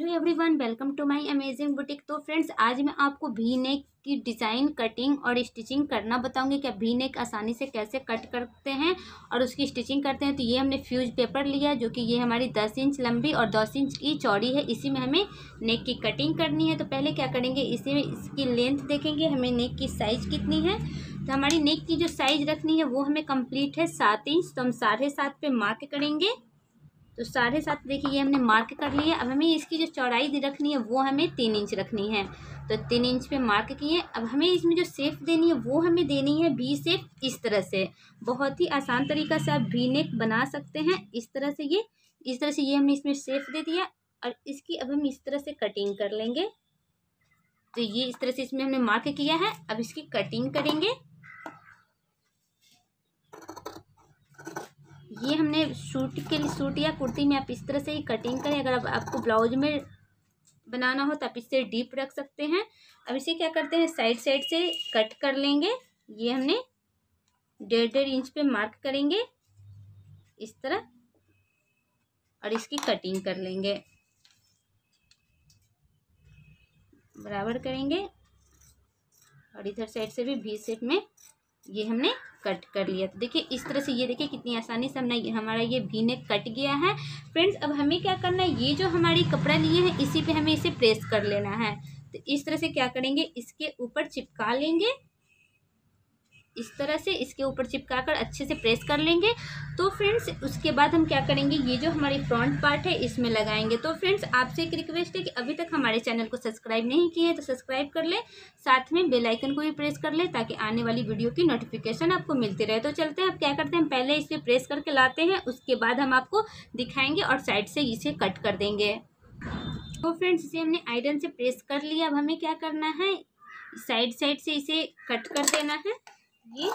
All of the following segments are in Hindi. Hello everyone, welcome to my amazing boutique. तो फ्रेंड्स, आज मैं आपको वी नेक की डिज़ाइन, कटिंग और स्टिचिंग करना बताऊंगी कि वी नेक आसानी से कैसे कट करते हैं और उसकी स्टिचिंग करते हैं। तो ये हमने फ्यूज पेपर लिया, जो कि ये हमारी 10 इंच लंबी और 10 इंच की चौड़ी है। इसी में हमें नेक की कटिंग करनी है। तो पहले क्या करेंगे, इसी में इसकी लेंथ देखेंगे हमें नेक की साइज़ कितनी है। तो हमारी नेक की जो साइज़ रखनी है वो हमें कम्प्लीट है 7 इंच। तो हम 7.5 पे मार्क करेंगे। तो 7.5 देखिए, ये हमने मार्क कर लिया। अब हमें इसकी जो चौड़ाई रखनी है वो हमें 3 इंच रखनी है। तो 3 इंच पे मार्क किए। अब हमें इसमें जो शेप देनी है वो हमें देनी है वी शेप। इस तरह से बहुत ही आसान तरीका से आप वी नेक बना सकते हैं। इस तरह से ये हमने इसमें शेप दे दिया और इसकी अब हम इस तरह से कटिंग कर लेंगे। तो ये इस तरह से इसमें हमने मार्क किया है। अब इसकी कटिंग करेंगे। ये हमने सूट के लिए, सूट या कुर्ती में आप इस तरह से ही कटिंग करें। अगर आपको ब्लाउज में बनाना हो तो आप इससे डीप रख सकते हैं। अब इसे क्या करते हैं, साइड साइड से कट कर लेंगे। ये हमने 1.5 इंच पे मार्क करेंगे इस तरह और इसकी कटिंग कर लेंगे, बराबर करेंगे। और इधर साइड से भी वी शेप में ये हमने कट कर लिया। तो देखिए इस तरह से, ये देखिए कितनी आसानी से हमारा ये वी नेक कट गया है। फ्रेंड्स, अब हमें क्या करना है, ये जो हमारी कपड़ा लिए है इसी पे हमें इसे प्रेस कर लेना है। तो इस तरह से क्या करेंगे, इसके ऊपर चिपका लेंगे। इस तरह से इसके ऊपर चिपका कर अच्छे से प्रेस कर लेंगे। तो फ्रेंड्स, उसके बाद हम क्या करेंगे, ये जो हमारी फ्रंट पार्ट है इसमें लगाएंगे। तो फ्रेंड्स, आपसे एक रिक्वेस्ट है कि अभी तक हमारे चैनल को सब्सक्राइब नहीं किए हैं तो सब्सक्राइब कर ले, साथ में बेल आइकन को भी प्रेस कर ले ताकि आने वाली वीडियो की नोटिफिकेशन आपको मिलती रहे। तो चलते हैं, अब क्या करते हैं, हम पहले इसे प्रेस करके लाते हैं, उसके बाद हम आपको दिखाएंगे और साइड से इसे कट कर देंगे। तो फ्रेंड्स, इसे हमने आयरन से प्रेस कर लिया। अब हमें क्या करना है, साइड से इसे कट कर देना है। ये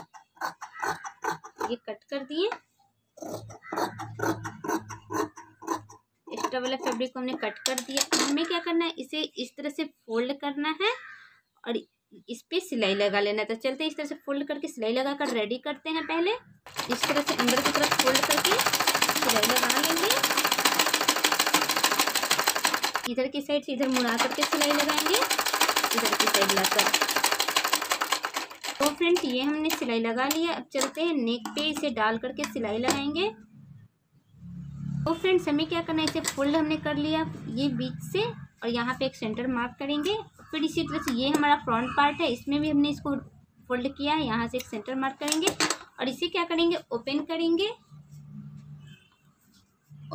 कट कर दिए। एक्स्ट्रा वाला फैब्रिक को हमने कट कर दिया। हमें क्या करना है, इसे इस तरह से फोल्ड करना है और इस पे सिलाई लगा लेना है। तो चलते हैं, इस तरह से फोल्ड करके सिलाई लगा कर रेडी करते हैं। पहले इस तरह से अंदर की तरफ फोल्ड करके सिलाई लगा लेंगे। इधर की साइड से इधर मुड़ा करके सिलाई लगाएंगे, इधर की साइड लगाकर। तो फ्रेंड्स, ये हमने सिलाई लगा लिया। अब चलते हैं नेक पे, इसे डाल करके सिलाई लगाएंगे। तो फ्रेंड्स, हमें क्या करना है, इसे फोल्ड हमने कर लिया ये बीच से और यहाँ पे एक सेंटर मार्क करेंगे। फिर इसी तरह से ये हमारा फ्रंट पार्ट है, इसमें भी हमने इसको फोल्ड किया है, यहाँ से एक सेंटर मार्क करेंगे और इसे क्या करेंगे, ओपन करेंगे।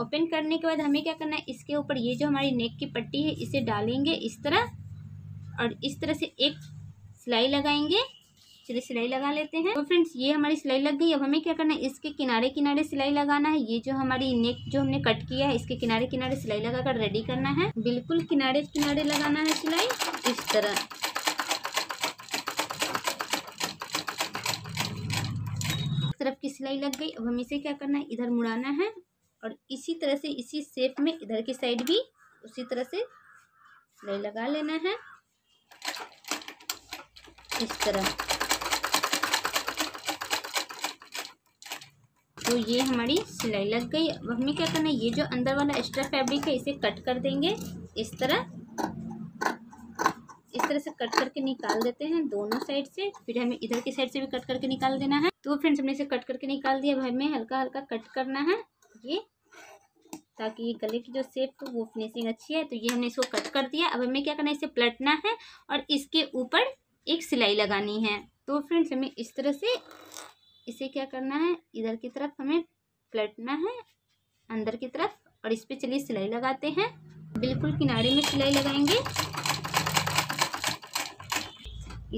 ओपन करने के बाद हमें क्या करना है, इसके ऊपर ये जो हमारी नेक की पट्टी है इसे डालेंगे इस तरह और इस तरह से एक सिलाई लगाएंगे। चलिए सिलाई लगा लेते हैं। तो फ्रेंड्स, ये हमारी सिलाई लग गई। अब हमें क्या करना है, इसके किनारे किनारे सिलाई लगाना है। ये जो हमारी नेक जो हमने कट किया है इसके किनारे किनारे सिलाई लगाकर रेडी करना है। बिल्कुल किनारे किनारे लगाना है सिलाई इस तरह। इस तरफ की सिलाई लग गई। अब हम इसे क्या करना है, इधर मुड़ाना है और इसी तरह से इसी शेप में इधर की साइड भी उसी तरह से सिलाई लगा लेना है इस तरह। तो ये हमारी सिलाई लग गई। अब हमें क्या करना है, ये जो अंदर वाला एक्स्ट्रा फैब्रिक है इसे कट कर देंगे इस तरह से कट करके निकाल देते हैं दोनों साइड से। फिर हमें इधर की साइड से भी कट करके निकाल देना है। तो फ्रेंड्स, हमने इसे कट करके निकाल दिया। अब हमें हल्का हल्का कट करना है ये, ताकि ये गले की जो शेप है वो फिनिशिंग अच्छी है। तो ये हमने इसको कट कर दिया। अब हमें क्या करना है, इसे पलटना है और इसके ऊपर एक सिलाई लगानी है। तो फ्रेंड्स, हमें इस तरह से इसे क्या करना है, इधर की तरफ हमें पलटना है अंदर की तरफ और इस पे चलिए सिलाई लगाते हैं। बिल्कुल किनारे में सिलाई लगाएंगे।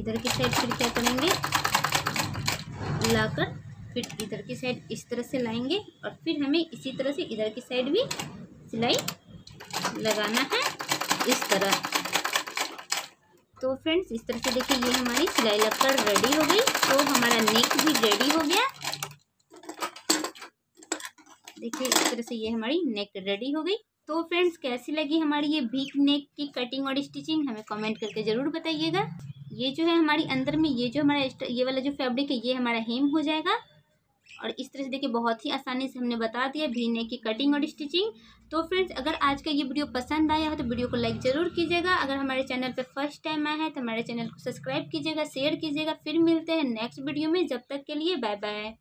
इधर की साइड फिर क्या करेंगे, लाकर फिर इधर की साइड इस तरह से लाएंगे और फिर हमें इसी तरह से इधर की साइड भी सिलाई लगाना है इस तरह। तो फ्रेंड्स, इस तरह से देखिए ये हमारी सिलाई लगकर रेडी हो गई। तो हमारा नेक भी रेडी हो गया। देखिए इस तरह से ये हमारी नेक रेडी हो गई। तो फ्रेंड्स, कैसी लगी हमारी ये वी नेक की कटिंग और स्टिचिंग, हमें कमेंट करके ज़रूर बताइएगा। ये जो है हमारी अंदर में, ये जो हमारा ये वाला जो फैब्रिक है ये हमारा हेम हो जाएगा और इस तरह से देखिए बहुत ही आसानी से हमने बता दिया वी नेक की कटिंग और स्टिचिंग। तो फ्रेंड्स अगर आज का ये वीडियो पसंद आया हो तो वीडियो को लाइक ज़रूर कीजिएगा। अगर हमारे चैनल पर फर्स्ट टाइम आया है तो हमारे चैनल को सब्सक्राइब कीजिएगा, शेयर कीजिएगा। फिर मिलते हैं नेक्स्ट वीडियो में, जब तक के लिए बाय बाय।